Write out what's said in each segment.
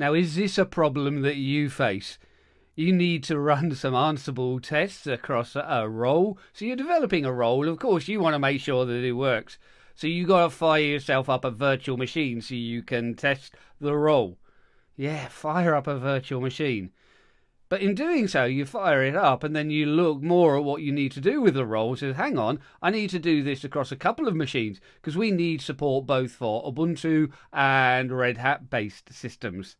Now, is this a problem that you face? You need to run some Ansible tests across a role. So you're developing a role. Of course, you want to make sure that it works. So you got to fire yourself up a virtual machine so you can test the role. Yeah, fire up a virtual machine. But in doing so, you fire it up and then you look more at what you need to do with the role. So hang on, I need to do this across a couple of machines because we need support both for Ubuntu and Red Hat based systems.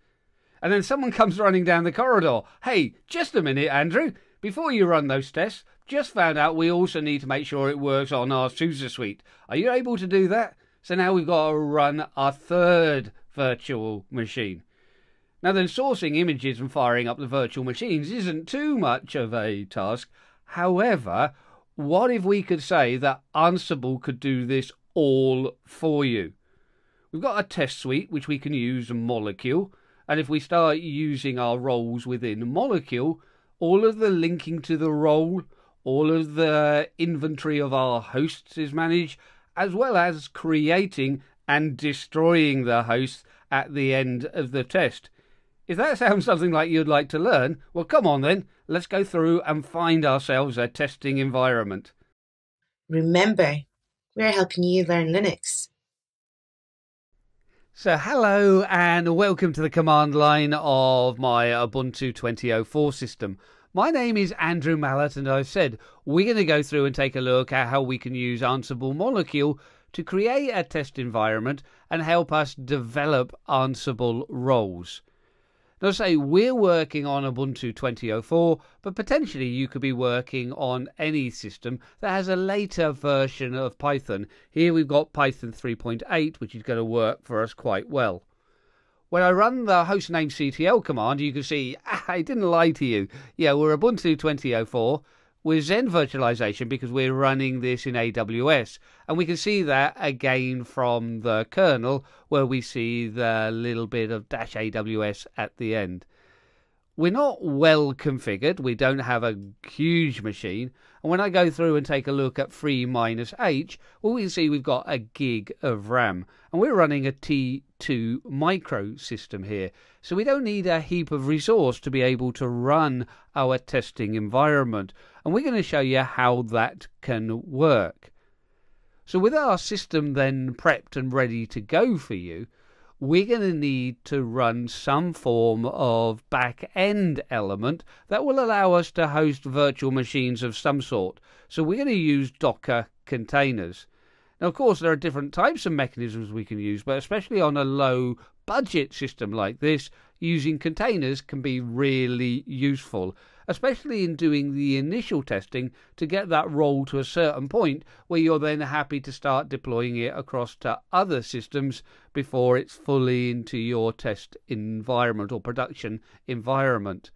And then someone comes running down the corridor. Hey, just a minute, Andrew. Before you run those tests, just found out we also need to make sure it works on our SUSE suite. Are you able to do that? So now we've got to run our third virtual machine. Now then, sourcing images and firing up the virtual machines isn't too much of a task. However, what if we could say that Ansible could do this all for you? We've got a test suite, which we can use Molecule. And if we start using our roles within Molecule, all of the linking to the role, all of the inventory of our hosts is managed, as well as creating and destroying the hosts at the end of the test. If that sounds something like you'd like to learn, well, come on then, let's go through and find ourselves a testing environment. Remember, we're helping you learn Linux. So hello and welcome to the command line of my Ubuntu 2004 system. My name is Andrew Mallett, and I've said we're going to go through and take a look at how we can use Ansible Molecule to create a test environment and help us develop Ansible roles. Now, say we're working on Ubuntu 2004, but potentially you could be working on any system that has a later version of Python. Here we've got Python 3.8, which is going to work for us quite well. When I run the hostnamectl command, you can see, I didn't lie to you. Yeah, we're Ubuntu 2004 with Xen virtualization because we're running this in AWS. And we can see that again from the kernel where we see the little bit of dash AWS at the end. We're not well configured. We don't have a huge machine. And when I go through and take a look at free -h, well, we can see we've got a gig of RAM. And we're running a t2.micro system here. So we don't need a heap of resource to be able to run our testing environment. And we're going to show you how that can work. So with our system then prepped and ready to go for you, we're going to need to run some form of back-end element that will allow us to host virtual machines of some sort. So we're going to use Docker containers. Now, of course, there are different types of mechanisms we can use, but especially on a low-budget system like this, using containers can be really useful, especially in doing the initial testing to get that role to a certain point where you're then happy to start deploying it across to other systems before it's fully into your test environment or production environment.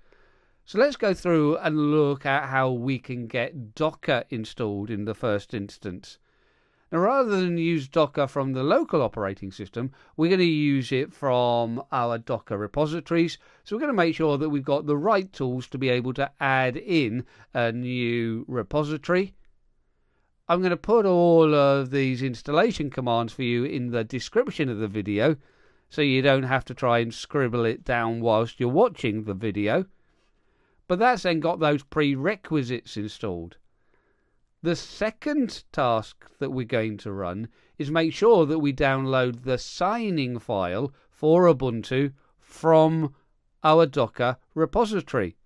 So let's go through and look at how we can get Docker installed in the first instance. Now, rather than use Docker from the local operating system, we're going to use it from our Docker repositories. So we're going to make sure that we've got the right tools to be able to add in a new repository. I'm going to put all of these installation commands for you in the description of the video, so you don't have to try and scribble it down whilst you're watching the video. But that's then got those prerequisites installed. The second task that we're going to run is make sure that we download the signing file for Ubuntu from our Docker repository,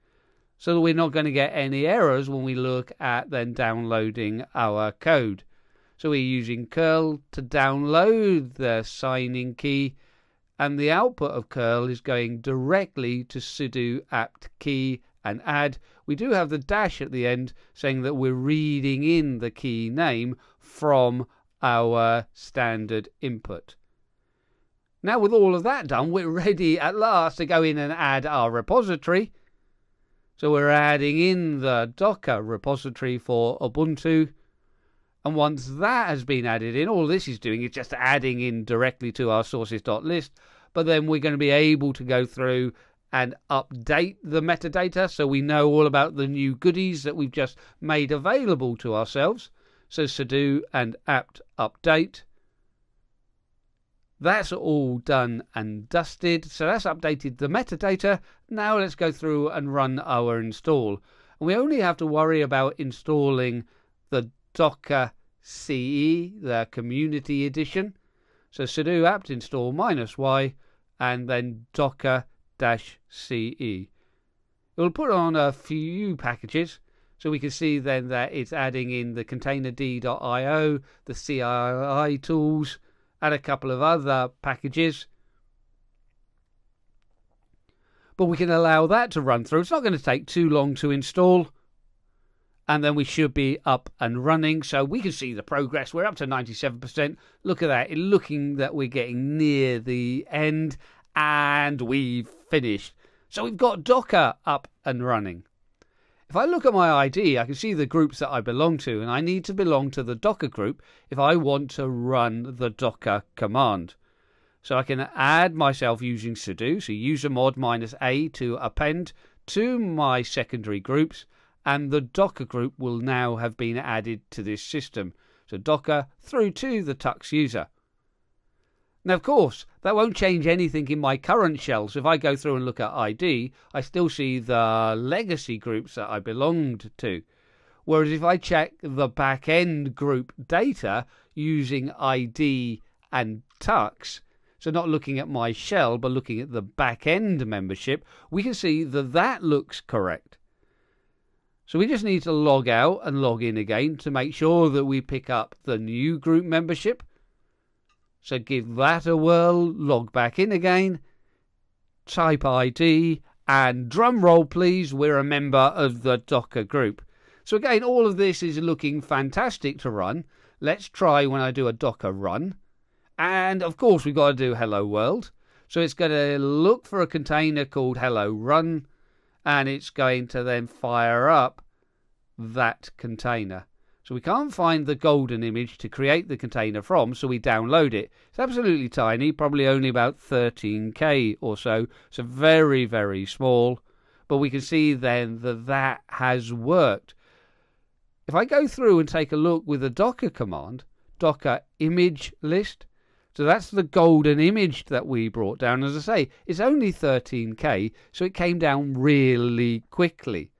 so that we're not going to get any errors when we look at then downloading our code. So we're using curl to download the signing key, and the output of curl is going directly to sudo apt key and add. We do have the dash at the end saying that we're reading in the key name from our standard input. Now, with all of that done, we're ready at last to go in and add our repository. So we're adding in the Docker repository for Ubuntu. And once that has been added in, all this is doing is just adding in directly to our sources.list. But then we're going to be able to go through and update the metadata so we know all about the new goodies that we've just made available to ourselves. So sudo and apt update. That's all done and dusted. So that's updated the metadata. Now let's go through and run our install. And we only have to worry about installing the Docker CE, the community edition. So sudo apt install -y and then docker-ce. It will put on a few packages. So we can see then that it's adding in the containerd.io, the CLI tools, and a couple of other packages. But we can allow that to run through. It's not going to take too long to install. And then we should be up and running. So we can see the progress. We're up to 97%. Look at that. It's looking that we're getting near the end. And we've finished. So we've got Docker up and running. If I look at my ID, I can see the groups that I belong to, and I need to belong to the Docker group if I want to run the Docker command. So I can add myself using sudo, so usermod -a to append to my secondary groups, and the Docker group will now have been added to this system. So Docker through to the Tux user. Now, of course, that won't change anything in my current shell. So if I go through and look at ID, I still see the legacy groups that I belonged to. Whereas if I check the back-end group data using ID and Tux, so not looking at my shell, but looking at the back-end membership, we can see that that looks correct. So we just need to log out and log in again to make sure that we pick up the new group membership. So give that a whirl, log back in again, type ID, and drum roll please, we're a member of the Docker group. So again, all of this is looking fantastic to run. Let's try when I do a Docker run. And of course we've got to do hello world. So it's going to look for a container called hello run, and it's going to then fire up that container. So we can't find the golden image to create the container from, so we download it. It's absolutely tiny, probably only about 13K or so. So very, very small. But we can see then that that has worked. If I go through and take a look with the Docker command, Docker image list, so that's the golden image that we brought down. As I say, it's only 13K, so it came down really quickly.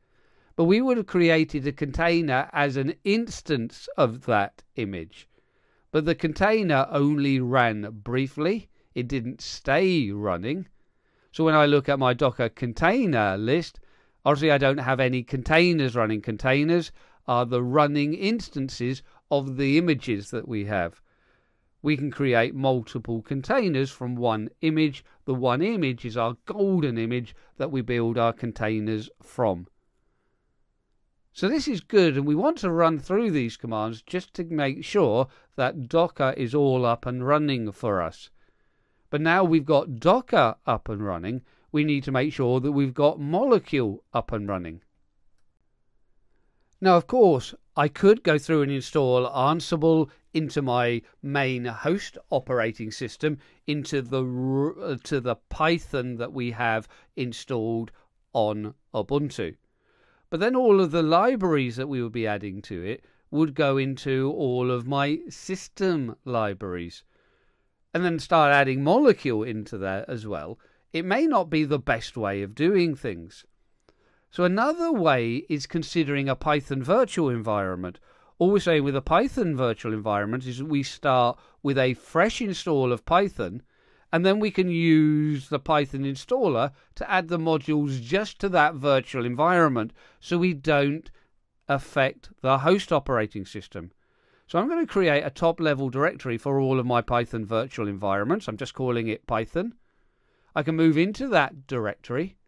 But we would have created a container as an instance of that image. But the container only ran briefly. It didn't stay running. So when I look at my Docker container list, obviously I don't have any containers running. Containers are the running instances of the images that we have. We can create multiple containers from one image. The one image is our golden image that we build our containers from. So this is good, and we want to run through these commands just to make sure that Docker is all up and running for us. But now we've got Docker up and running, we need to make sure that we've got Molecule up and running. Now, of course, I could go through and install Ansible into my main host operating system, into to the Python that we have installed on Ubuntu. But then all of the libraries that we would be adding to it would go into all of my system libraries. And then start adding Molecule into that as well. It may not be the best way of doing things. So another way is considering a Python virtual environment. All we're saying with a Python virtual environment is we start with a fresh install of Python, and then we can use the Python installer to add the modules just to that virtual environment so we don't affect the host operating system. So I'm going to create a top-level directory for all of my Python virtual environments. I'm just calling it Python. I can move into that directory.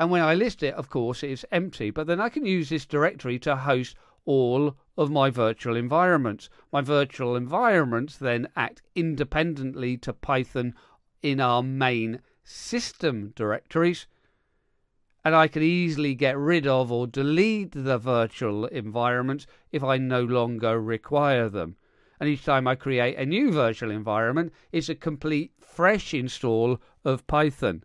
And when I list it, of course, it's empty. But then I can use this directory to host all of my virtual environments. My virtual environments then act independently to Python in our main system directories, and I can easily get rid of or delete the virtual environments if I no longer require them. And each time I create a new virtual environment, it's a complete fresh install of Python.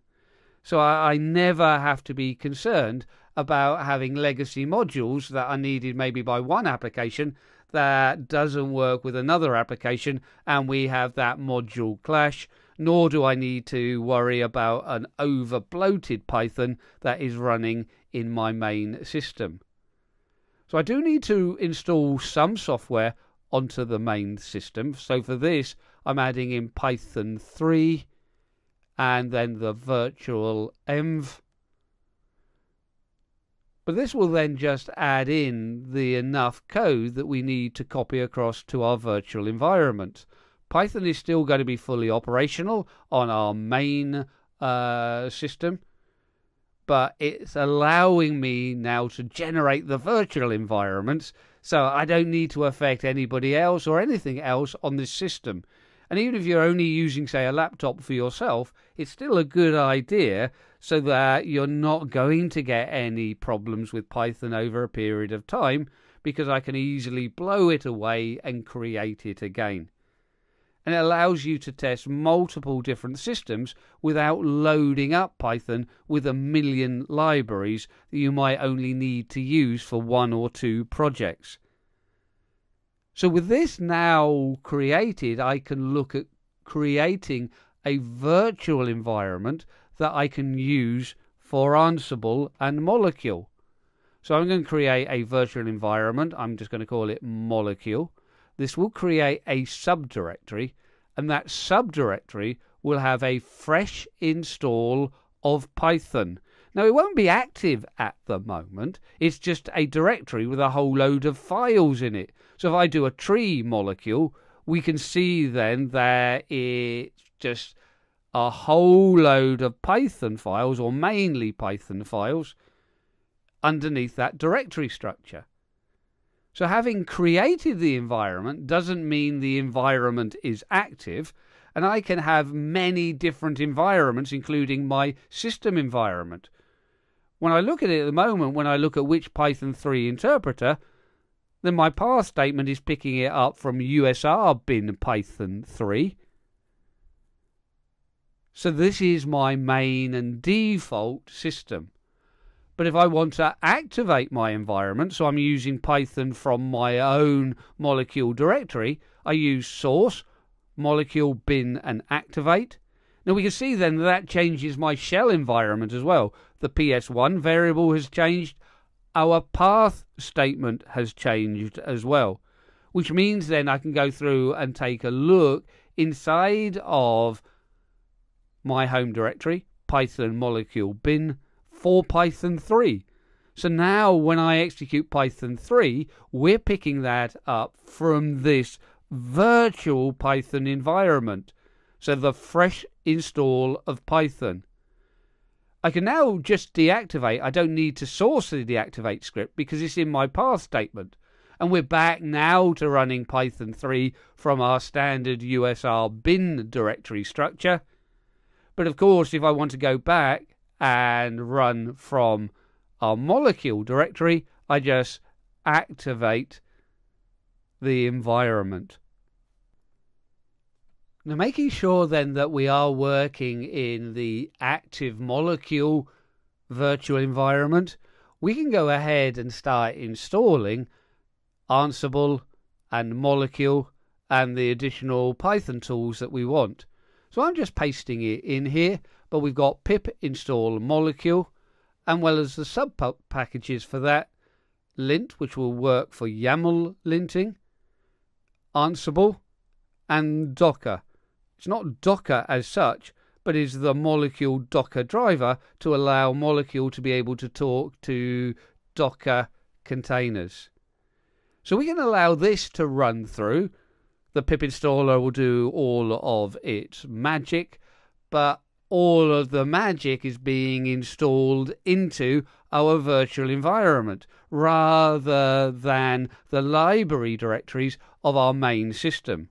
So I never have to be concerned about having legacy modules that are needed maybe by one application that doesn't work with another application, and we have that module clash. Nor do I need to worry about an over bloated Python that is running in my main system. So I do need to install some software onto the main system. So for this, I'm adding in Python 3 and then the virtual env. But this will then just add in the enough code that we need to copy across to our virtual environment. Python is still going to be fully operational on our main system, but it's allowing me now to generate the virtual environments, so I don't need to affect anybody else or anything else on this system. And even if you're only using, say, a laptop for yourself, it's still a good idea so that you're not going to get any problems with Python over a period of time, because I can easily blow it away and create it again. And it allows you to test multiple different systems without loading up Python with a million libraries that you might only need to use for one or two projects. So with this now created, I can look at creating a virtual environment that I can use for Ansible and Molecule. So I'm going to create a virtual environment. I'm just going to call it Molecule. This will create a subdirectory, and that subdirectory will have a fresh install of Python. Now, it won't be active at the moment. It's just a directory with a whole load of files in it. So if I do a tree molecule, we can see then that it's just a whole load of Python files, or mainly Python files, underneath that directory structure. So having created the environment doesn't mean the environment is active, and I can have many different environments, including my system environment. When I look at it at the moment, when I look at which Python 3 interpreter, then my path statement is picking it up from USR bin Python 3. So this is my main and default system. But if I want to activate my environment, so I'm using Python from my own Molecule directory, I use source, Molecule, bin, and activate. Now we can see then that changes my shell environment as well. The PS1 variable has changed. Our path statement has changed as well, which means then I can go through and take a look inside of my home directory, Python Molecule bin, for Python 3. So now when I execute Python 3, we're picking that up from this virtual Python environment. So the fresh install of Python. I can now just deactivate. I don't need to source the deactivate script because it's in my path statement. And we're back now to running Python 3 from our standard USR bin directory structure. But of course, if I want to go back and run from our Molecule directory, I just activate the environment. Now, making sure then that we are working in the active Molecule virtual environment, we can go ahead and start installing Ansible and Molecule and the additional Python tools that we want. So I'm just pasting it in here, but we've got pip install Molecule, and well as the sub packages for that, lint, which will work for YAML linting, Ansible, and Docker. It's not Docker as such, but is the Molecule Docker driver to allow Molecule to be able to talk to Docker containers. So we can allow this to run through. The pip installer will do all of its magic, but all of the magic is being installed into our virtual environment rather than the library directories of our main system.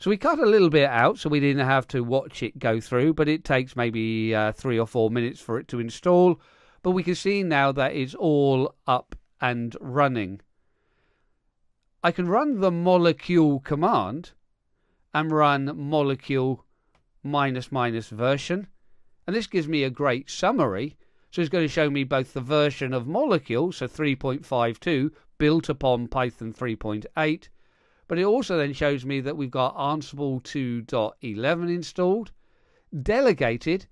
So we cut a little bit out so we didn't have to watch it go through, but it takes maybe 3 or 4 minutes for it to install. But we can see now that it's all up and running. I can run the Molecule command and run Molecule --version version, and this gives me a great summary. So it's going to show me both the version of Molecule, so 3.52 built upon Python 3.8. But it also then shows me that we've got Ansible 2.11 installed. Delegated,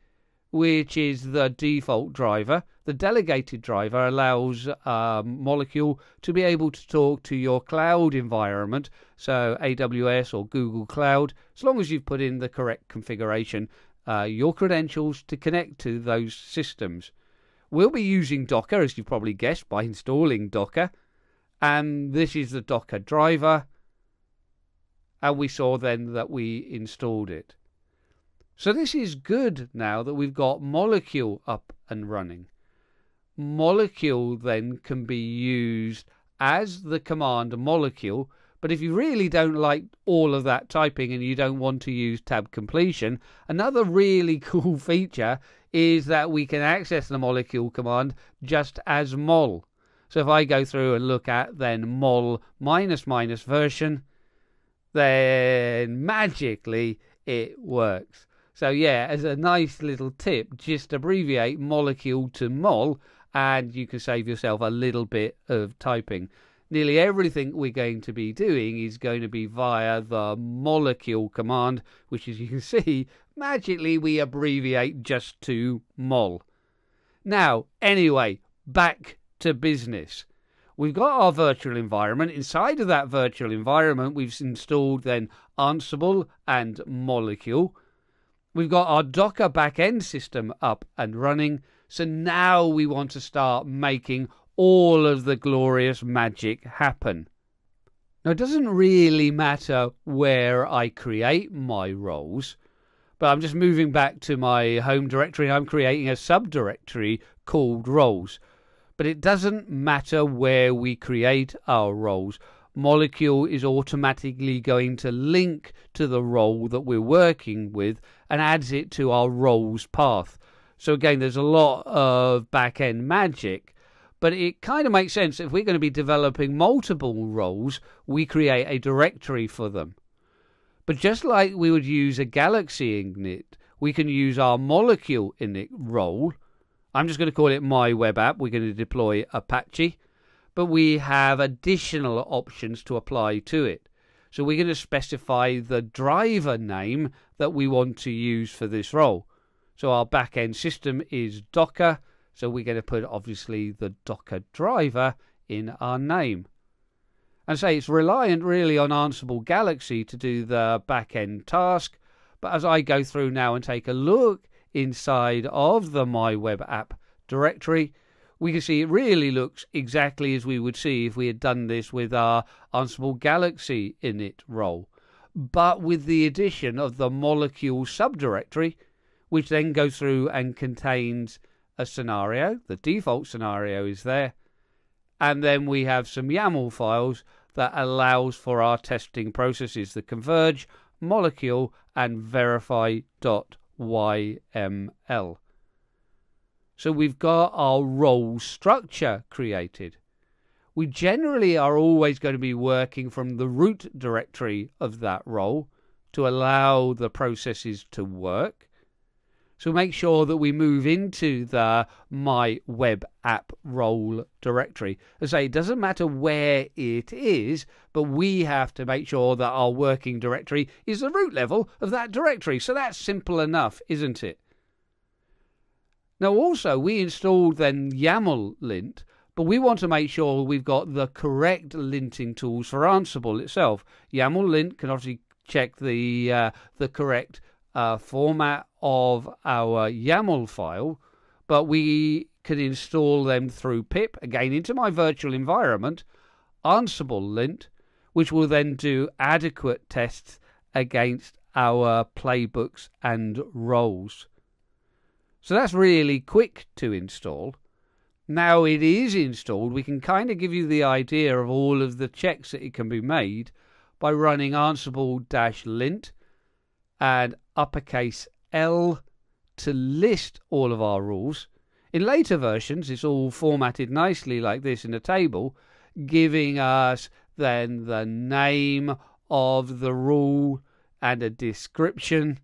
which is the default driver. The delegated driver allows Molecule to be able to talk to your cloud environment, so AWS or Google Cloud, as long as you've put in the correct configuration, your credentials to connect to those systems. We'll be using Docker, as you've probably guessed, by installing Docker. And this is the Docker driver. And we saw then that we installed it. So this is good now that we've got Molecule up and running. Molecule then can be used as the command Molecule, but if you really don't like all of that typing and you don't want to use tab completion, another really cool feature is that we can access the Molecule command just as mol. So if I go through and look at then mol ---- version, then magically it works. So yeah, as a nice little tip, just abbreviate Molecule to mol and you can save yourself a little bit of typing. Nearly everything we're going to be doing is going to be via the Molecule command, which, as you can see, magically we abbreviate just to mol. Now, anyway, back to business. We've got our virtual environment. Inside of that virtual environment, we've installed then Ansible and Molecule. We've got our Docker backend system up and running. So now we want to start making all of the glorious magic happen. Now, it doesn't really matter where I create my roles, but I'm just moving back to my home directory and I'm creating a subdirectory called roles. But it doesn't matter where we create our roles. Molecule is automatically going to link to the role that we're working with and adds it to our roles path. So again, there's a lot of back-end magic, but it kind of makes sense. If we're going to be developing multiple roles, we create a directory for them. But just like we would use a Galaxy init, we can use our Molecule init role. I'm just going to call it My Web App. We're going to deploy Apache, but we have additional options to apply to it. So we're going to specify the driver name that we want to use for this role. So our backend system is Docker. So we're going to put, obviously, the Docker driver in our name. And say it's reliant really on Ansible Galaxy to do the backend task. But as I go through now and take a look inside of the My Web App directory, we can see it really looks exactly as we would see if we had done this with our Ansible Galaxy init role, but with the addition of the Molecule subdirectory, which then goes through and contains a scenario. The default scenario is there, and then we have some YAML files that allows for our testing processes, the converge, Molecule, and verify.yml. So we've got our role structure created. We generally are always going to be working from the root directory of that role to allow the processes to work. So make sure that we move into the My Web App role directory. As I say, it doesn't matter where it is, but we have to make sure that our working directory is the root level of that directory. So that's simple enough, isn't it? Now also, we installed then YAML lint, but we want to make sure we've got the correct linting tools for Ansible itself. YAML lint can obviously check the correct format of our YAML file, but we can install them through pip, again into my virtual environment, Ansible lint, which will then do adequate tests against our playbooks and roles. So that's really quick to install. Now it is installed, we can kind of give you the idea of all of the checks that it can be made by running ansible-lint and uppercase L to list all of our rules. In later versions, it's all formatted nicely like this in a table, giving us then the name of the rule and a description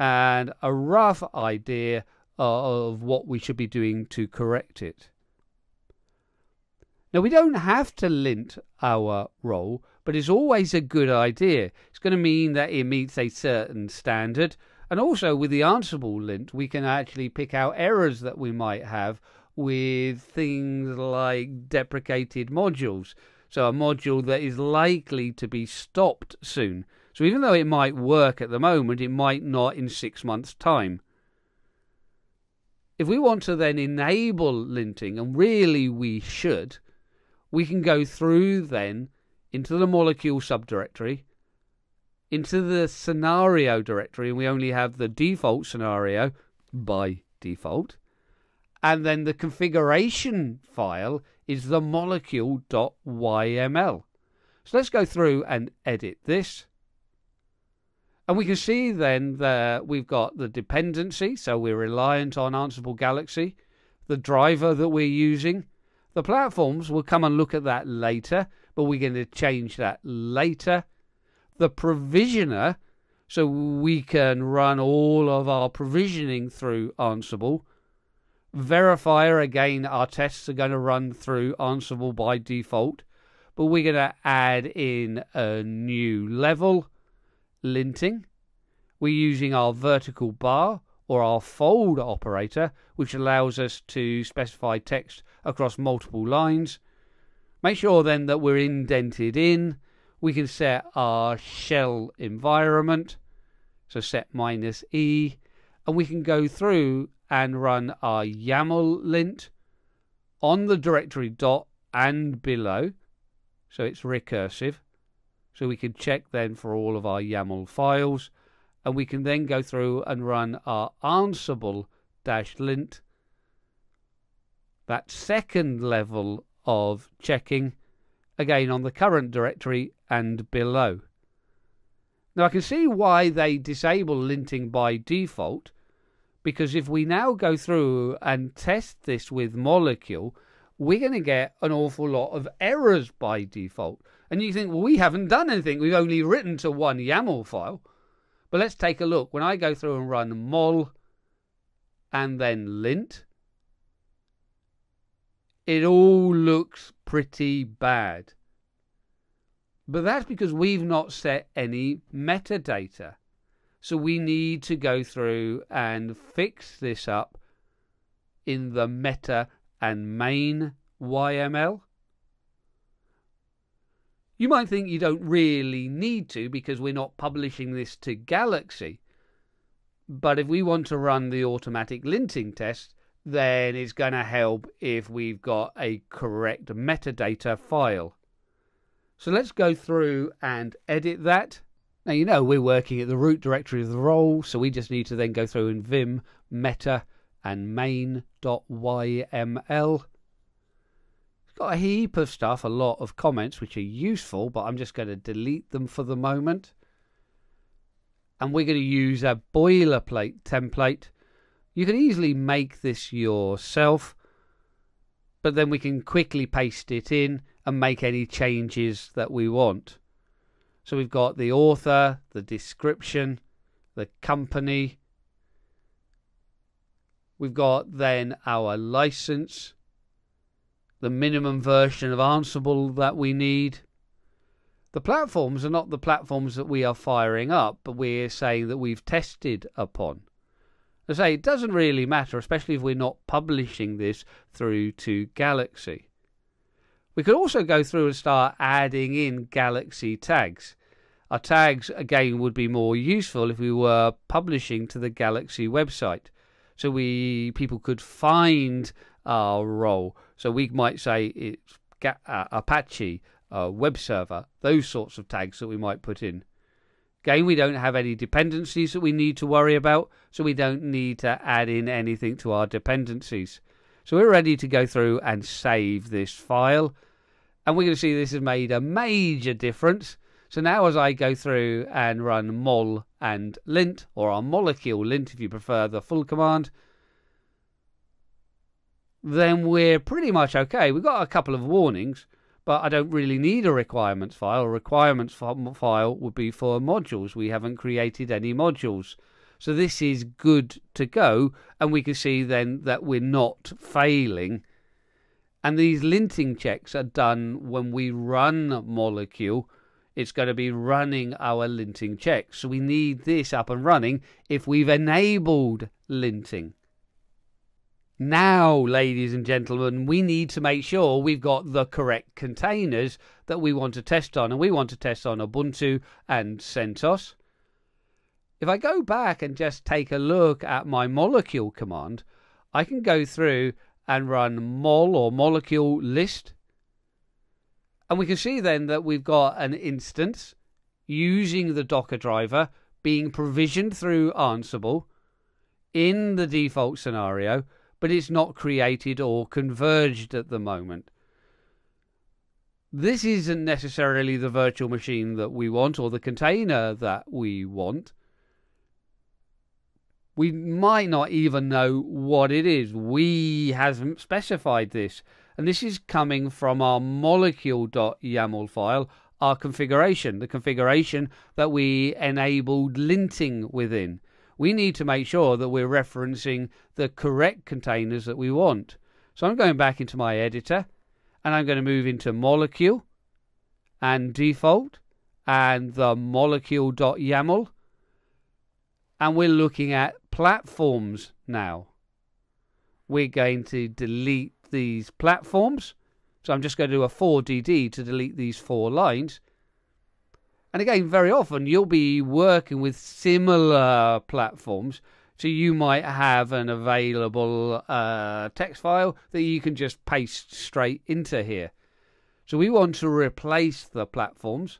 and a rough idea of what we should be doing to correct it. Now, we don't have to lint our role, but it's always a good idea. It's going to mean that it meets a certain standard. And also, with the Ansible lint, we can actually pick out errors that we might have with things like deprecated modules. So a module that is likely to be stopped soon. So even though it might work at the moment, it might not in 6 months' time. If we want to then enable linting, and really we should, we can go through then into the molecule subdirectory, into the scenario directory, and we only have the default scenario by default, and then the configuration file is the molecule.yml. So let's go through and edit this. And we can see then that we've got the dependency, so we're reliant on Ansible Galaxy, the driver that we're using. The platforms, we'll come and look at that later, but we're going to change that later. The provisioner, so we can run all of our provisioning through Ansible. Verifier, again, our tests are going to run through Ansible by default, but we're going to add in a new level. Linting, we're using our vertical bar or our fold operator, which allows us to specify text across multiple lines. Make sure then that we're indented in. We can set our shell environment, so set -e, and we can go through and run our YAML lint on the directory dot and below, so it's recursive. So we can check then for all of our YAML files, and we can then go through and run our Ansible-lint, that second level of checking, again on the current directory and below. Now I can see why they disable linting by default, because if we now go through and test this with Molecule, we're going to get an awful lot of errors by default. And you think, well, we haven't done anything. We've only written to one YAML file. But let's take a look. When I go through and run mol and then lint, it all looks pretty bad. But that's because we've not set any metadata. So we need to go through and fix this up in the meta and main YML. You might think you don't really need to because we're not publishing this to Galaxy. But if we want to run the automatic linting test, then it's going to help if we've got a correct metadata file. So let's go through and edit that. Now, you know, we're working at the root directory of the role, so we just need to then go through and vim meta and main.yml. Got a heap of stuff, a lot of comments which are useful, but I'm just going to delete them for the moment. And we're going to use a boilerplate template. You can easily make this yourself, but then we can quickly paste it in and make any changes that we want. So we've got the author, the description, the company. We've got then our license, the minimum version of Ansible that we need. The platforms are not the platforms that we are firing up, but we're saying that we've tested upon. I say it doesn't really matter, especially if we're not publishing this through to Galaxy. We could also go through and start adding in Galaxy tags. Our tags, again, would be more useful if we were publishing to the Galaxy website. So people could find our role. So we might say it's Apache, web server, those sorts of tags that we might put in. Again, we don't have any dependencies that we need to worry about, so we don't need to add in anything to our dependencies. So we're ready to go through and save this file. And we're going to see this has made a major difference. So now as I go through and run mol and lint, or our molecule lint if you prefer the full command, then we're pretty much okay. We've got a couple of warnings, but I don't really need a requirements file. A requirements file would be for modules. We haven't created any modules. So this is good to go, and we can see then that we're not failing. And these linting checks are done when we run Molecule. It's going to be running our linting checks. So we need this up and running if we've enabled linting. Now, ladies and gentlemen, we need to make sure we've got the correct containers that we want to test on. And we want to test on Ubuntu and CentOS. If I go back and just take a look at my Molecule command, I can go through and run mol or molecule list. And we can see then that we've got an instance using the Docker driver being provisioned through Ansible in the default scenario, but it's not created or converged at the moment. This isn't necessarily the virtual machine that we want or the container that we want. We might not even know what it is. We haven't specified this. And this is coming from our molecule.yaml file, our configuration, the configuration that we enabled linting within. We need to make sure that we're referencing the correct containers that we want. So I'm going back into my editor, and I'm going to move into Molecule and Default and the molecule.yaml. And we're looking at platforms now. We're going to delete these platforms. So I'm just going to do a 4DD to delete these 4 lines. And again, very often you'll be working with similar platforms. So you might have an available text file that you can just paste straight into here. So we want to replace the platforms.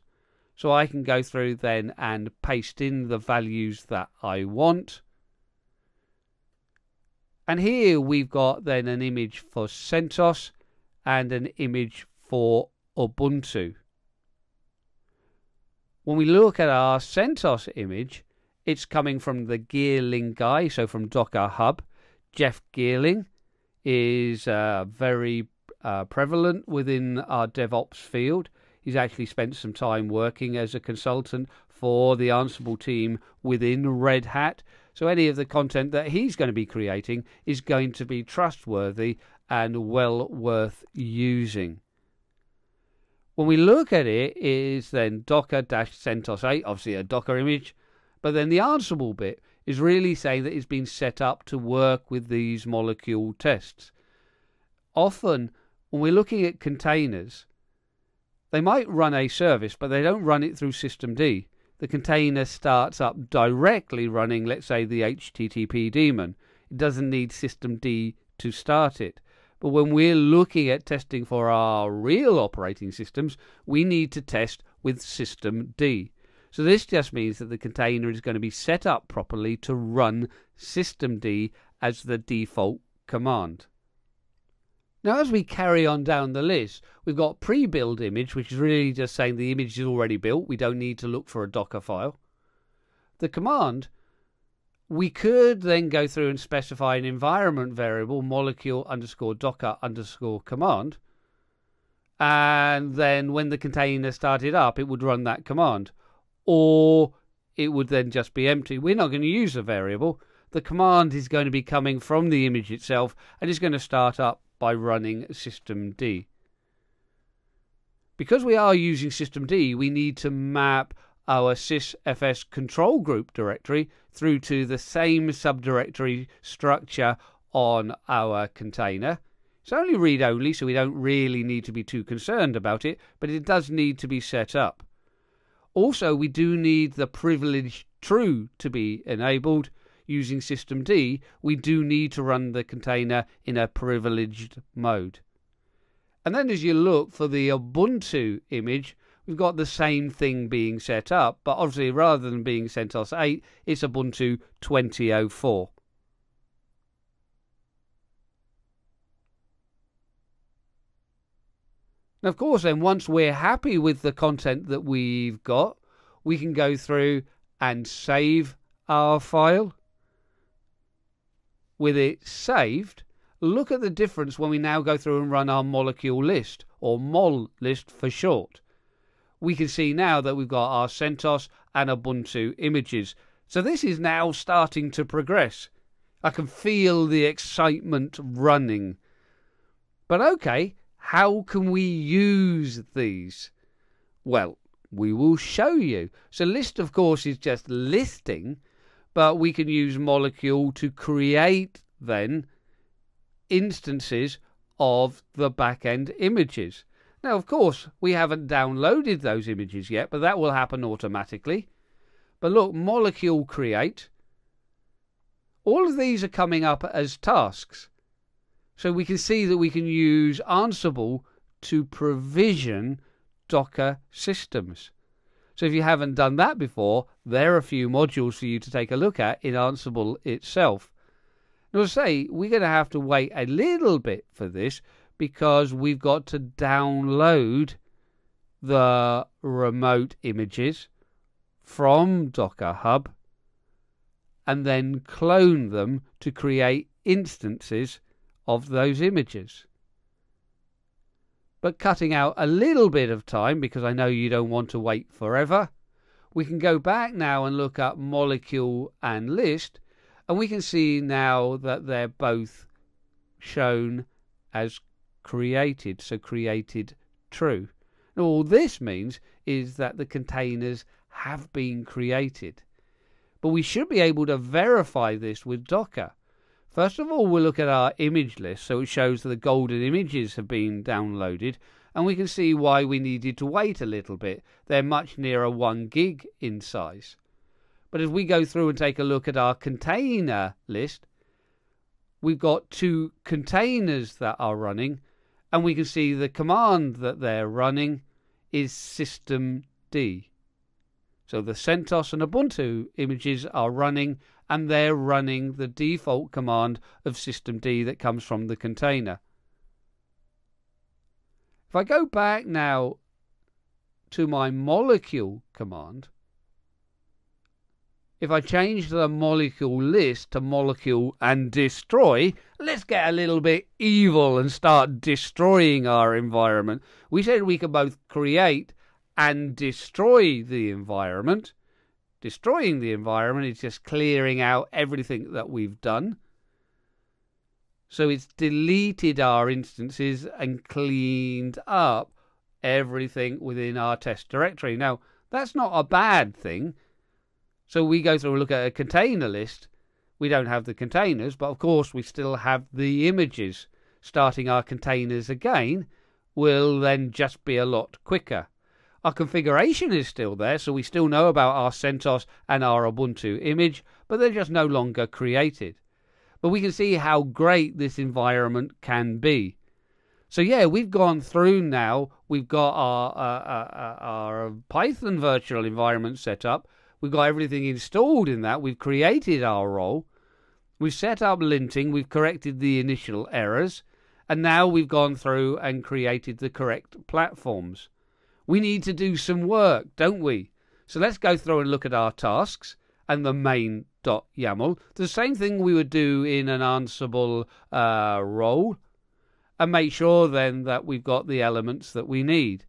So I can go through then and paste in the values that I want. And here we've got then an image for CentOS and an image for Ubuntu. When we look at our CentOS image, it's coming from the Geerling guy, so from Docker Hub. Jeff Geerling is very prevalent within our DevOps field. He's actually spent some time working as a consultant for the Ansible team within Red Hat. So any of the content that he's going to be creating is going to be trustworthy and well worth using. When we look at it, it is then docker-CentOS8, obviously a Docker image. But then the Ansible bit is really saying that it's been set up to work with these molecule tests. Often, when we're looking at containers, they might run a service, but they don't run it through systemd. The container starts up directly running, let's say, the HTTP daemon. It doesn't need systemd to start it. But when we're looking at testing for our real operating systems, we need to test with systemd. So this just means that the container is going to be set up properly to run systemd as the default command. Now, as we carry on down the list, we've got pre-build image, which is really just saying the image is already built. We don't need to look for a Docker file. The command, we could then go through and specify an environment variable, molecule_docker_command. And then when the container started up, it would run that command. Or it would then just be empty. We're not going to use a variable. The command is going to be coming from the image itself, and it's going to start up by running systemd. Because we are using systemd, we need to map our sysfs control group directory through to the same subdirectory structure on our container. It's only read-only, so we don't really need to be too concerned about it, but it does need to be set up. Also, we do need the privilege true to be enabled. Using systemd, we do need to run the container in a privileged mode. And then as you look for the Ubuntu image, we've got the same thing being set up, but obviously rather than being CentOS 8, it's Ubuntu 2004. Now, of course, then once we're happy with the content that we've got, we can go through and save our file. With it saved, look at the difference when we now go through and run our molecule list, or mol list for short. We can see now that we've got our CentOS and Ubuntu images. So this is now starting to progress. I can feel the excitement running. But okay, How can we use these? Well, we will show you. So list, of course, is just listing, but we can use Molecule to create then instances of the back-end images. Now, of course, we haven't downloaded those images yet, but that will happen automatically. But look, Molecule create. All of these are coming up as tasks. So we can see that we can use Ansible to provision Docker systems. So if you haven't done that before, there are a few modules for you to take a look at in Ansible itself. And I'll say we're going to have to wait a little bit for this because we've got to download the remote images from Docker Hub and then clone them to create instances of those images. But cutting out a little bit of time, because I know you don't want to wait forever, we can go back now and look up Molecule and List, and we can see now that they're both shown as created, so created true. And all this means is that the containers have been created. But we should be able to verify this with Docker. First of all, we'll look at our image list, so it shows that the golden images have been downloaded, and we can see why we needed to wait a little bit. They're much nearer 1 gig in size. But as we go through and take a look at our container list, we've got 2 containers that are running, and we can see the command that they're running is systemd. So the CentOS and Ubuntu images are running, and they're running the default command of systemd that comes from the container. If I go back now to my Molecule command, if I change the Molecule list to Molecule and destroy, let's get a little bit evil and start destroying our environment. We said we can both create and destroy the environment. Destroying the environment is just clearing out everything that we've done. So it's deleted our instances and cleaned up everything within our test directory. Now, that's not a bad thing. So we go through and look at a container list. We don't have the containers, but of course we still have the images. Starting our containers again will then just be a lot quicker. Our configuration is still there, so we still know about our CentOS and our Ubuntu image, but they're just no longer created. But we can see how great this environment can be. So yeah, we've gone through now. We've got our Python virtual environment set up. We've got everything installed in that. We've created our role. We've set up linting. We've corrected the initial errors. And now we've gone through and created the correct platforms. We need to do some work, don't we? So let's go through and look at our tasks and the main.yaml. The same thing we would do in an Ansible role, and make sure then that we've got the elements that we need.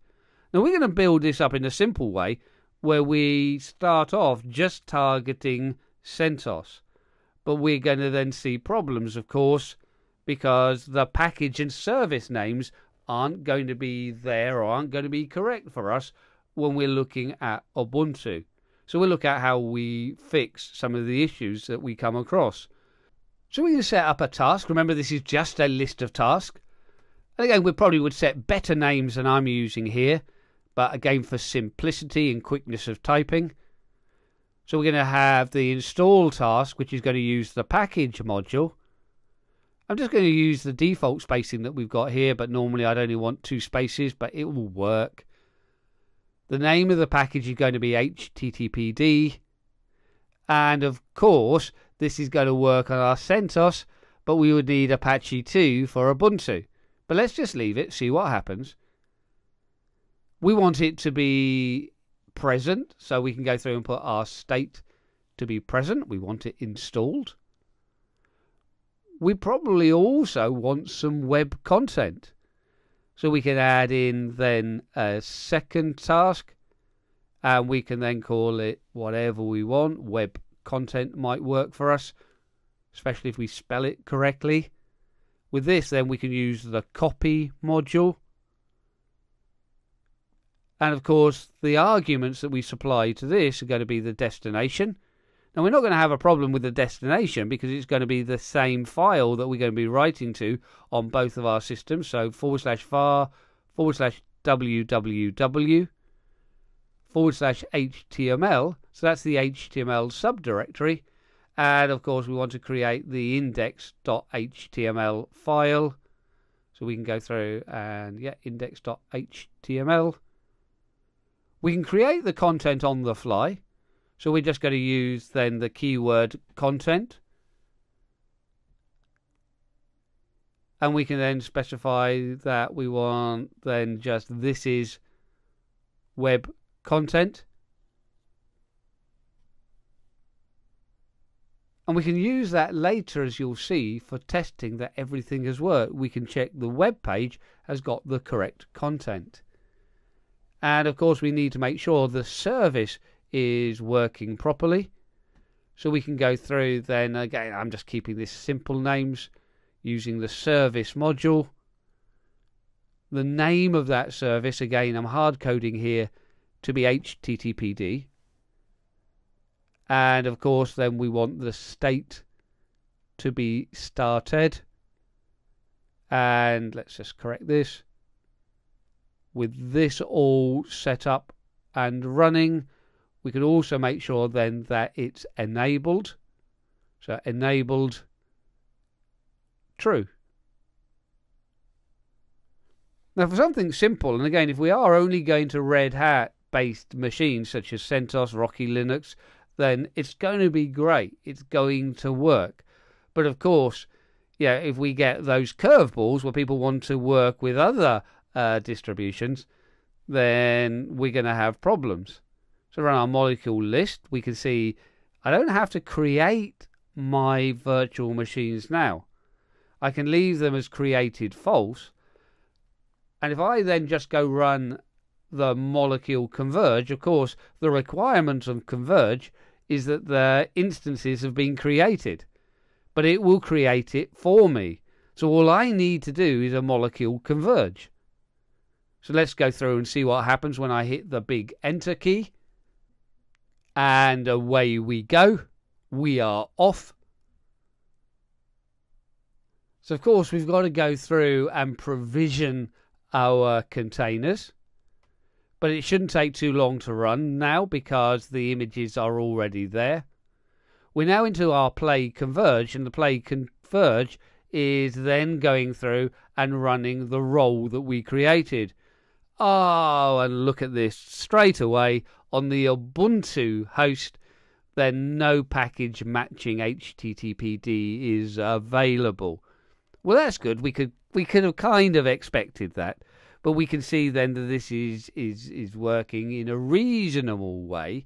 Now we're going to build this up in a simple way where we start off just targeting CentOS. But we're going to then see problems, of course, because the package and service names aren't going to be there or aren't going to be correct for us when we're looking at Ubuntu. So we'll look at how we fix some of the issues that we come across. So we can set up a task. Remember, this is just a list of tasks. And again, we probably would set better names than I'm using here, but again, for simplicity and quickness of typing. So we're going to have the install task, which is going to use the package module. I'm just going to use the default spacing that we've got here, but normally I'd only want 2 spaces, but it will work. The name of the package is going to be httpd. And of course, this is going to work on our CentOS, but we would need Apache 2 for Ubuntu. But let's just leave it, see what happens. We want it to be present, so we can go through and put our state to be present. We want it installed. We probably also want some web content. So we can add in then a second task, and we can then call it whatever we want. Web content might work for us, especially if we spell it correctly. With this, then we can use the copy module. And of course, the arguments that we supply to this are going to be the destination. Now, we're not going to have a problem with the destination because it's going to be the same file that we're going to be writing to on both of our systems. So /var/www/html. So that's the HTML subdirectory. And of course, we want to create the index.html file. So we can go through and, yeah, index.html. We can create the content on the fly. So we're just going to use then the keyword content. And we can then specify that we want then just this is web content. And we can use that later, as you'll see, for testing that everything has worked. We can check the web page has got the correct content. And of course, we need to make sure the service is working properly. So we can go through then, again, I'm just keeping this simple names, using the service module. The name of that service, again, I'm hard coding here to be HTTPD. And of course, then we want the state to be started. And let's just correct this. With this all set up and running, we can also make sure then that it's enabled. So enabled true. Now, for something simple, and again, if we are only going to Red Hat based machines such as CentOS, Rocky Linux, then it's going to be great. It's going to work. But of course, yeah, if we get those curveballs where people want to work with other distributions, then we're going to have problems. So run our molecule list, we can see I don't have to create my virtual machines now. I can leave them as created false. And if I then just go run the molecule converge, of course, the requirement of converge is that the instances have been created, but it will create it for me. So all I need to do is a molecule converge. So let's go through and see what happens when I hit the big enter key. And away we go. We are off. So of course, we've got to go through and provision our containers. But it shouldn't take too long to run now because the images are already there. We're now into our play converge, and the play converge is then going through and running the role that we created. Oh, and look at this, straight away on the Ubuntu host, then no package matching HTTPD is available. Well, that's good. We could have kind of expected that. But we can see then that this is working in a reasonable way.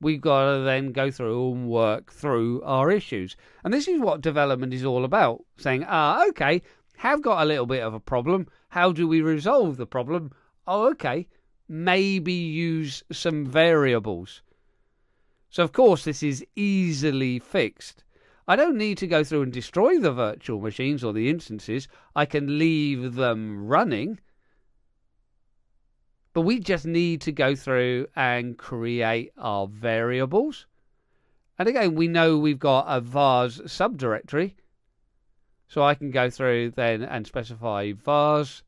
We've got to then go through and work through our issues. And this is what development is all about, saying, okay, have got a little bit of a problem. How do we resolve the problem? Oh, okay, maybe use some variables. So, of course, this is easily fixed. I don't need to go through and destroy the virtual machines or the instances. I can leave them running. But we just need to go through and create our variables. And again, we know we've got a vars subdirectory. So I can go through then and specify vars.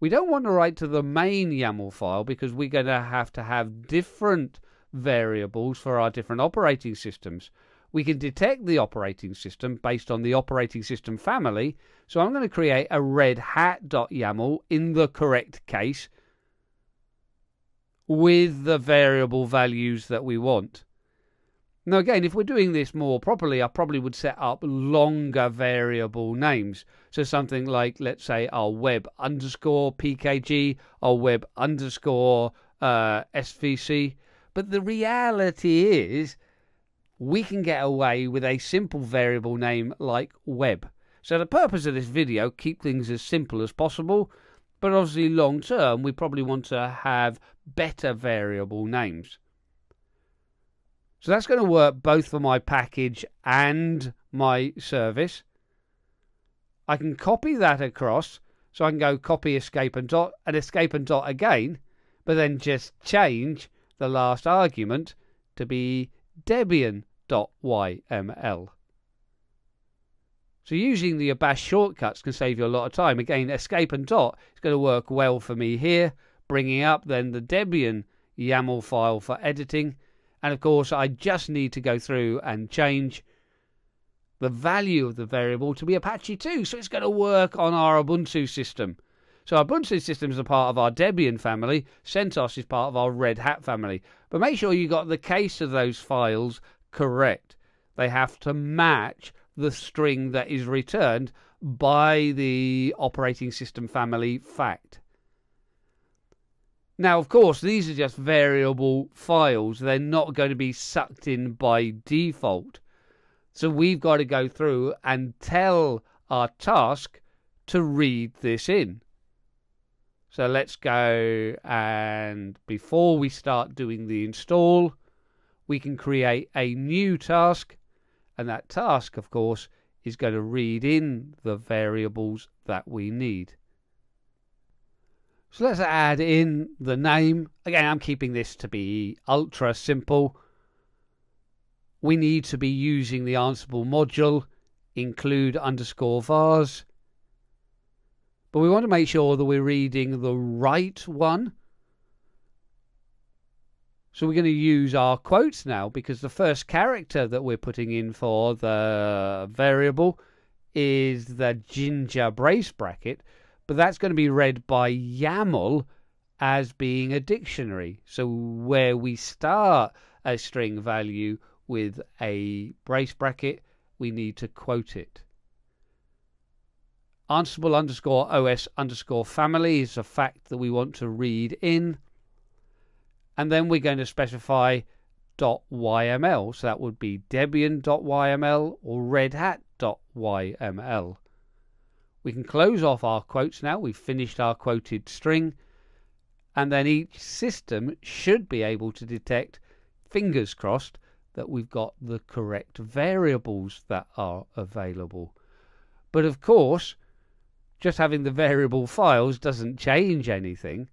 We don't want to write to the main YAML file because we're going to have different variables for our different operating systems. We can detect the operating system based on the operating system family. So I'm going to create a Red Hat.YAML in the correct case, with the variable values that we want. Now again, if we're doing this more properly, I probably would set up longer variable names. So something like, let's say, our web_pkg, our web_svc. But the reality is we can get away with a simple variable name like web. So the purpose of this video, keep things as simple as possible. But obviously long term, we probably want to have better variable names. So that's going to work both for my package and my service. I can copy that across. So I can go copy escape and dot again, but then just change the last argument to be debian.yml. So using the bash shortcuts can save you a lot of time. Again, escape and dot is going to work well for me here, bringing up then the Debian YAML file for editing. And of course, I just need to go through and change the value of the variable to be Apache 2. So it's going to work on our Ubuntu system. So our Ubuntu system is a part of our Debian family. CentOS is part of our Red Hat family. But make sure you got the case of those files correct. They have to match the string that is returned by the operating system family fact. Now, of course, these are just variable files. They're not going to be sucked in by default. So we've got to go through and tell our task to read this in. So let's go, and before we start doing the install, we can create a new task. And that task, of course, is going to read in the variables that we need. So let's add in the name. Again, I'm keeping this to be ultra simple. We need to be using the Ansible module, include _vars. But we want to make sure that we're reading the right one. So we're going to use our quotes now, because the first character that we're putting in for the variable is the ginger brace bracket, but that's going to be read by YAML as being a dictionary. So where we start a string value with a brace bracket, we need to quote it. Ansible _OS_family is a fact that we want to read in. And then we're going to specify .yml. So that would be debian.yml or Red Hat.yml. We can close off our quotes now. We've finished our quoted string. And then each system should be able to detect, fingers crossed, that we've got the correct variables that are available. But of course, just having the variable files doesn't change anything.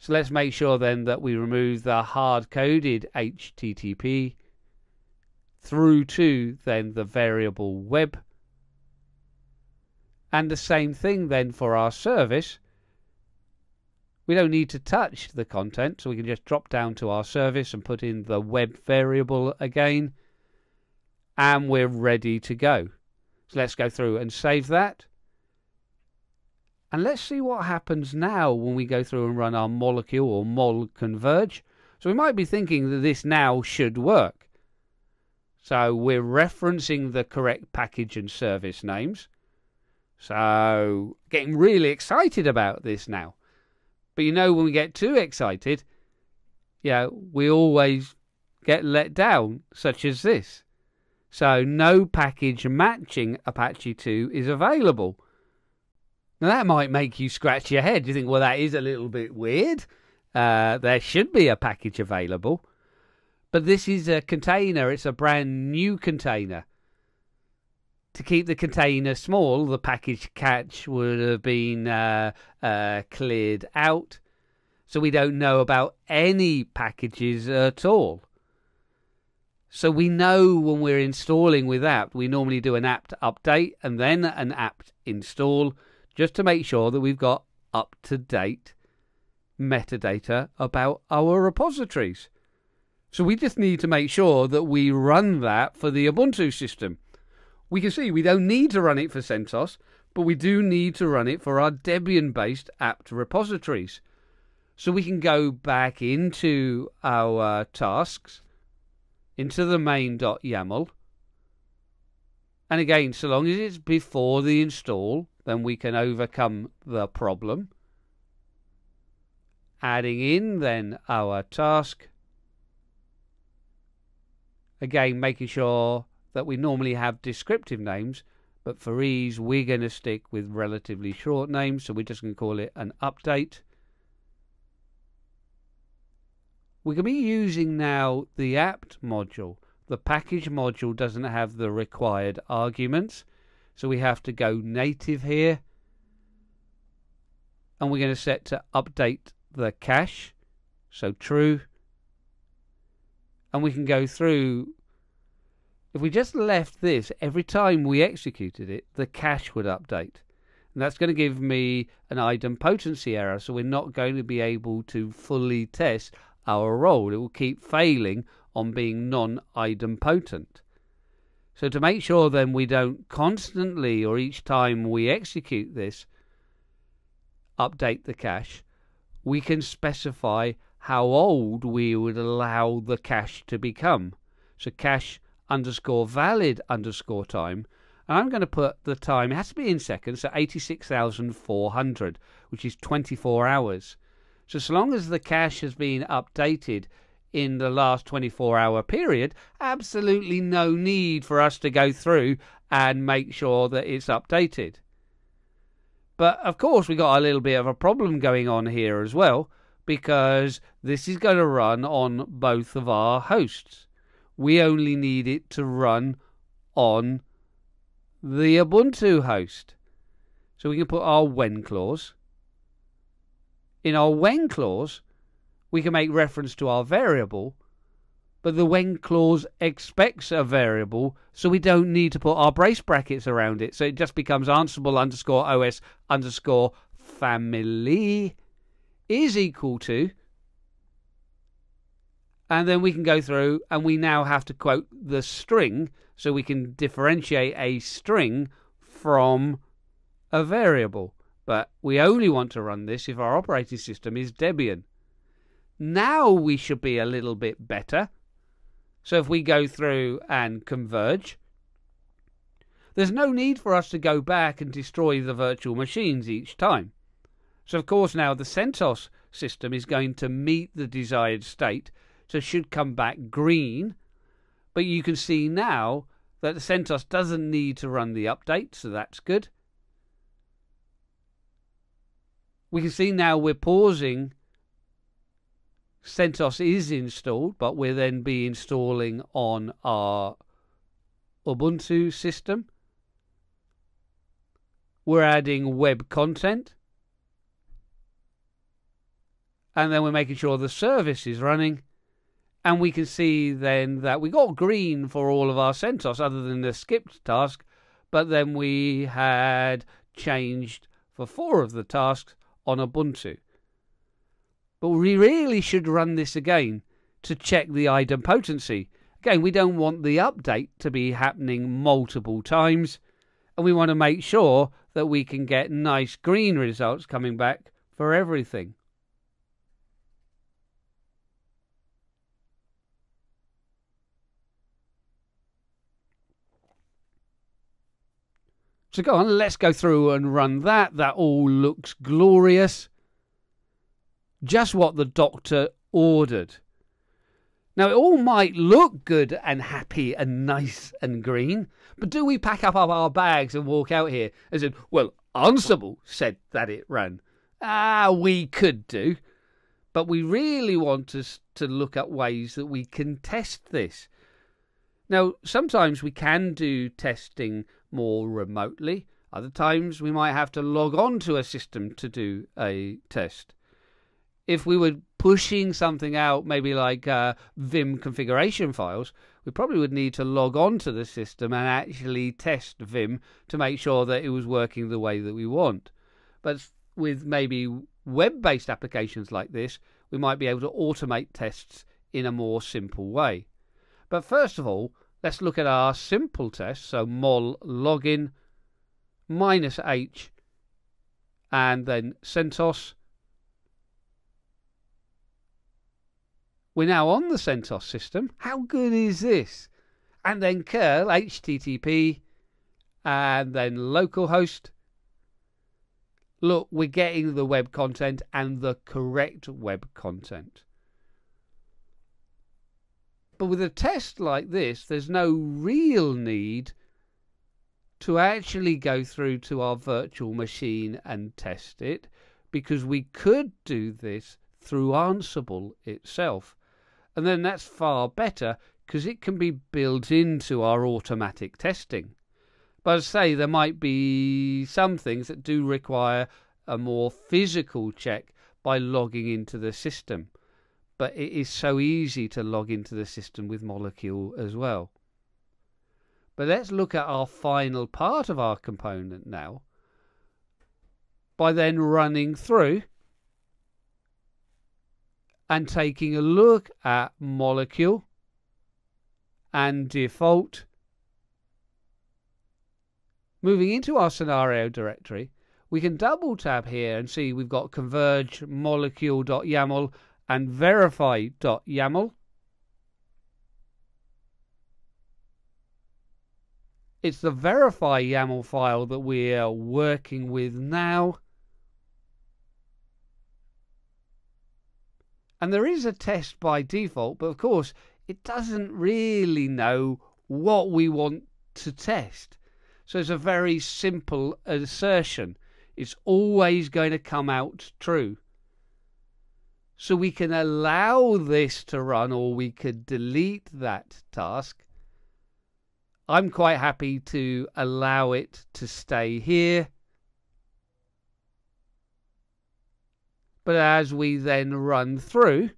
So let's make sure then that we remove the hard-coded HTTP through to then the variable web. And the same thing then for our service. We don't need to touch the content, so we can just drop down to our service and put in the web variable again. And we're ready to go. So let's go through and save that. And let's see what happens now when we go through and run our molecule or mol converge. So we might be thinking that this now should work. So we're referencing the correct package and service names. So getting really excited about this now. But you know, when we get too excited, yeah, we always get let down, such as this. So no package matching Apache 2 is available. Now, that might make you scratch your head. You think, well, that is a little bit weird. There should be a package available. But this is a container. It's a brand new container. To keep the container small, the package cache would have been cleared out. So we don't know about any packages at all. So we know when we're installing with apt, we normally do an apt update and then an apt install, just to make sure that we've got up-to-date metadata about our repositories. So we just need to make sure that we run that for the Ubuntu system. We can see we don't need to run it for CentOS, but we do need to run it for our Debian-based apt repositories. So we can go back into our tasks, into the main.yaml, and again, so long as it's before the install, then we can overcome the problem. Adding in then our task. Again, making sure that we normally have descriptive names, but for ease, we're going to stick with relatively short names, so we're just going to call it an update. We're going to be using now the apt module. The package module doesn't have the required arguments. So we have to go native here. And we're going to set to update the cache. so true. And we can go through. If we just left this, every time we executed it, the cache would update. And that's going to give me an idempotency error, so we're not going to be able to fully test our role. It will keep failing on being non-idempotent. So to make sure then we don't constantly, or each time we execute this, update the cache, we can specify how old we would allow the cache to become. So cache underscore valid underscore time, and I'm going to put the time, it has to be in seconds, so 86,400, which is 24 hours. So long as the cache has been updated in the last 24-hour period, absolutely no need for us to go through and make sure that it's updated. But of course, we got a little bit of a problem going on here as well, because this is going to run on both of our hosts. We only need it to run on the Ubuntu host. So we can put our when clause. In our when clause, we can make reference to our variable, but the when clause expects a variable, so we don't need to put our brace brackets around it. So it just becomes Ansible underscore OS underscore family is equal to, and then we can go through, and we now have to quote the string, so we can differentiate a string from a variable. But we only want to run this if our operating system is Debian. Now we should be a little bit better. So if we go through and converge, there's no need for us to go back and destroy the virtual machines each time. So of course now the CentOS system is going to meet the desired state, so it should come back green. But you can see now that the CentOS doesn't need to run the update, so that's good. We can see now we're pausing. CentOS is installed, but we'll then be installing on our Ubuntu system. We're adding web content. And then we're making sure the service is running. And we can see then that we got green for all of our CentOS other than the skipped task, but then we had changed for 4 of the tasks on Ubuntu. But we really should run this again to check the idempotency. Again, we don't want the update to be happening multiple times, and we want to make sure that we can get nice green results coming back for everything. So go on, let's go through and run that. That all looks glorious. Just what the doctor ordered. Now, it all might look good and happy and nice and green, but do we pack up our bags and walk out here and say, well, Ansible said that it ran? Ah, we could do. But we really want us to look at ways that we can test this. Now, sometimes we can do testing more remotely. Other times we might have to log on to a system to do a test. If we were pushing something out, maybe like Vim configuration files, we probably would need to log on to the system and actually test Vim to make sure that it was working the way that we want. But with maybe web-based applications like this, we might be able to automate tests in a more simple way. But first of all, let's look at our simple test. So mol login -h and then CentOS. We're now on the CentOS system. How good is this? And then curl HTTP and then localhost. Look, we're getting the web content and the correct web content. But with a test like this, there's no real need to actually go through to our virtual machine and test it, because we could do this through Ansible itself. And then that's far better because it can be built into our automatic testing. But as I say, there might be some things that do require a more physical check by logging into the system. but it is so easy to log into the system with Molecule as well. But let's look at our final part of our component now by then running through and taking a look at Molecule and default. Moving into our scenario directory, we can double tab here and see we've got converge molecule.yaml and verify.yaml. It's the verify YAML file that we are working with now. And there is a test by default, but of course it doesn't really know what we want to test. So it's a very simple assertion. It's always going to come out true. So we can allow this to run, or we could delete that task. I'm quite happy to allow it to stay here. But as we then run through,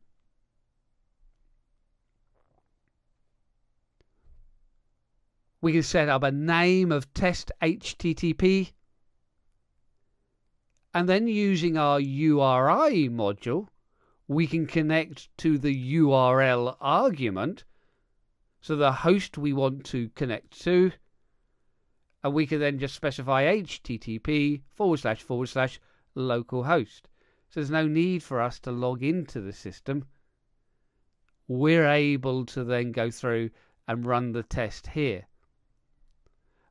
we can set up a name of test HTTP. And then using our URI module, we can connect to the URL argument. So the host we want to connect to, and we can then just specify http:// localhost. So there's no need for us to log into the system. We're able to then go through and run the test here.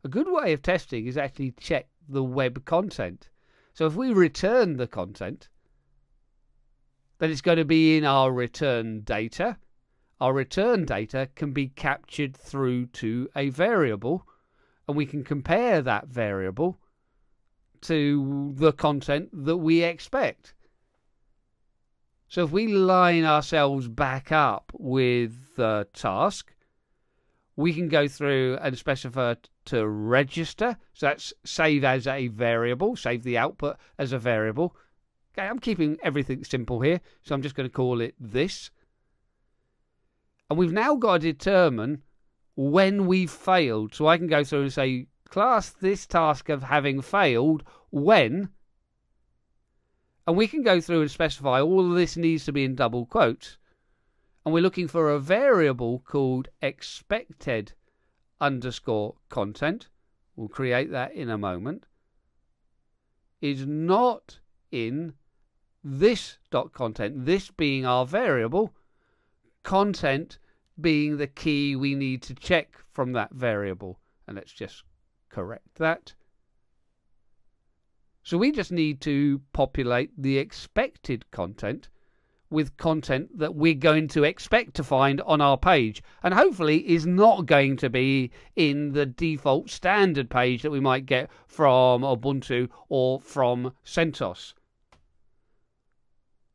A good way of testing is actually check the web content. So if we return the content, then it's going to be in our return data. Our return data can be captured through to a variable, and we can compare that variable to the content that we expect. So if we line ourselves back up with the task, we can go through and specify to register. So that's save as a variable, save the output as a variable. Okay, I'm keeping everything simple here, so I'm just going to call it this. And we've now got to determine when we've failed. So I can go through and say, class this task of having failed when. And we can go through and specify all of this needs to be in double quotes. And we're looking for a variable called expected_content. We'll create that in a moment. Is not in this.content, this being our variable. Content being the key we need to check from that variable. And let's just correct that. So we just need to populate the expected content with content that we're going to expect to find on our page, and hopefully is not going to be in the default standard page that we might get from Ubuntu or from CentOS.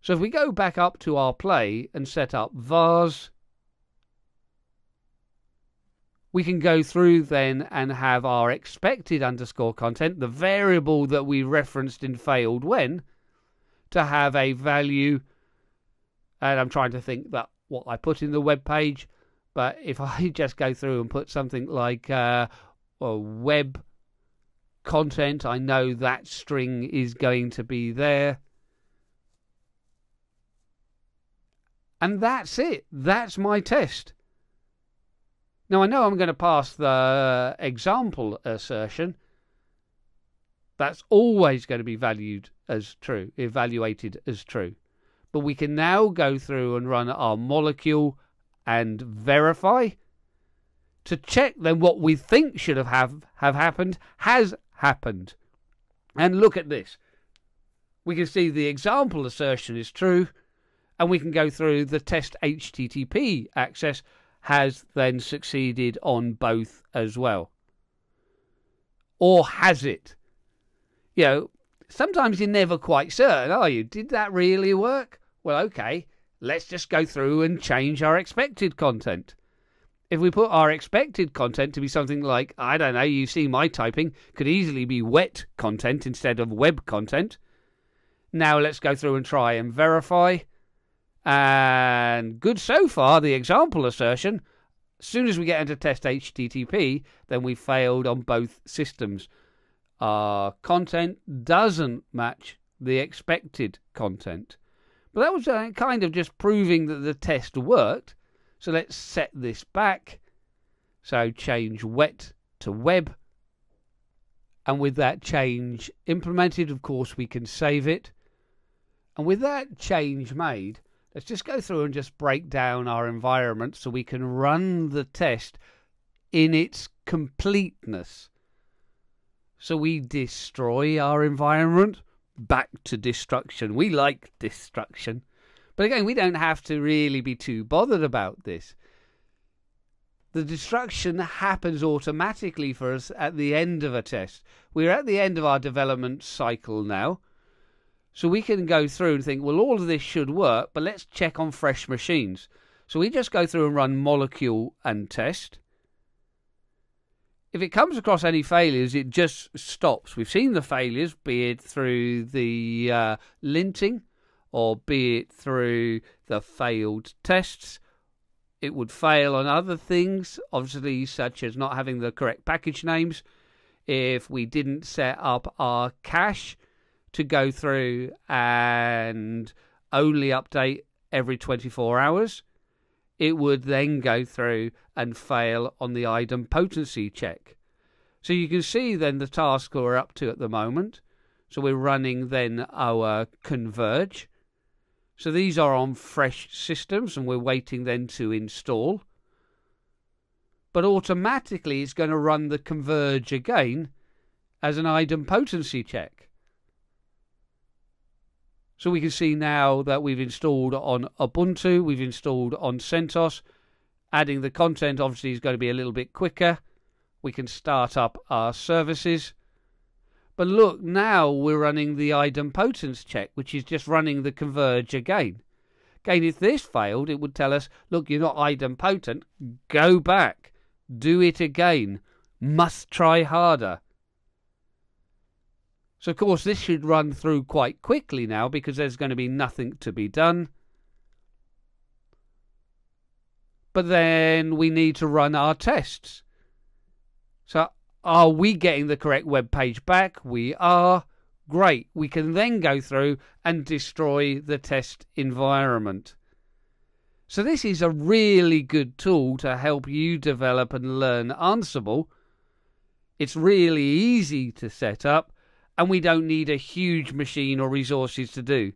So if we go back up to our play and set up vars, we can go through then and have our expected_content, the variable that we referenced in failed when, to have a value. And I'm trying to think that what I put in the web page, but if I just go through and put something like web content, I know that string is going to be there. And that's it. That's my test. Now, I know I'm going to pass the example assertion. That's always going to be valued as true, evaluated as true. But we can now go through and run our Molecule and verify to check then what we think should have happened has happened. And look at this. We can see the example assertion is true. And we can go through the test HTTP access has then succeeded on both as well. Or has it? You know, sometimes you're never quite certain, are you? Did that really work? Well, okay, let's just go through and change our expected content. If we put our expected content to be something like, I don't know, you see my typing, could easily be wet content instead of web content. Now let's go through and try and verify. And good so far, the example assertion, as soon as we get into test HTTP, then we failed on both systems. Our content doesn't match the expected content. But that was kind of just proving that the test worked. So let's set this back. So change wet to web. And with that change implemented, of course, we can save it. And with that change made, let's just go through and just break down our environment so we can run the test in its completeness. So we destroy our environment. Back to destruction. We like destruction. But again, we don't have to really be too bothered about this. The destruction happens automatically for us at the end of a test. We're at the end of our development cycle now. So we can go through and think, well, all of this should work, but let's check on fresh machines. So we just go through and run molecule and test. If it comes across any failures, it just stops. We've seen the failures, be it through the linting or be it through the failed tests. It would fail on other things, obviously, such as not having the correct package names. If we didn't set up our cache to go through and only update every 24 hours, it would then go through and fail on the idempotency check. So you can see then the task we're up to at the moment. So we're running then our converge. So these are on fresh systems and we're waiting then to install. But automatically it's going to run the converge again as an idempotency check. So we can see now that we've installed on Ubuntu, we've installed on CentOS. Adding the content obviously is going to be a little bit quicker. We can start up our services. But look, now we're running the idempotence check, which is just running the converge again. Again, if this failed, it would tell us, look, you're not idempotent. Go back. Do it again. Must try harder. So, of course, this should run through quite quickly now because there's going to be nothing to be done. But then we need to run our tests. So, are we getting the correct web page back? We are. Great. We can then go through and destroy the test environment. So this is a really good tool to help you develop and learn Ansible. It's really easy to set up and we don't need a huge machine or resources to do.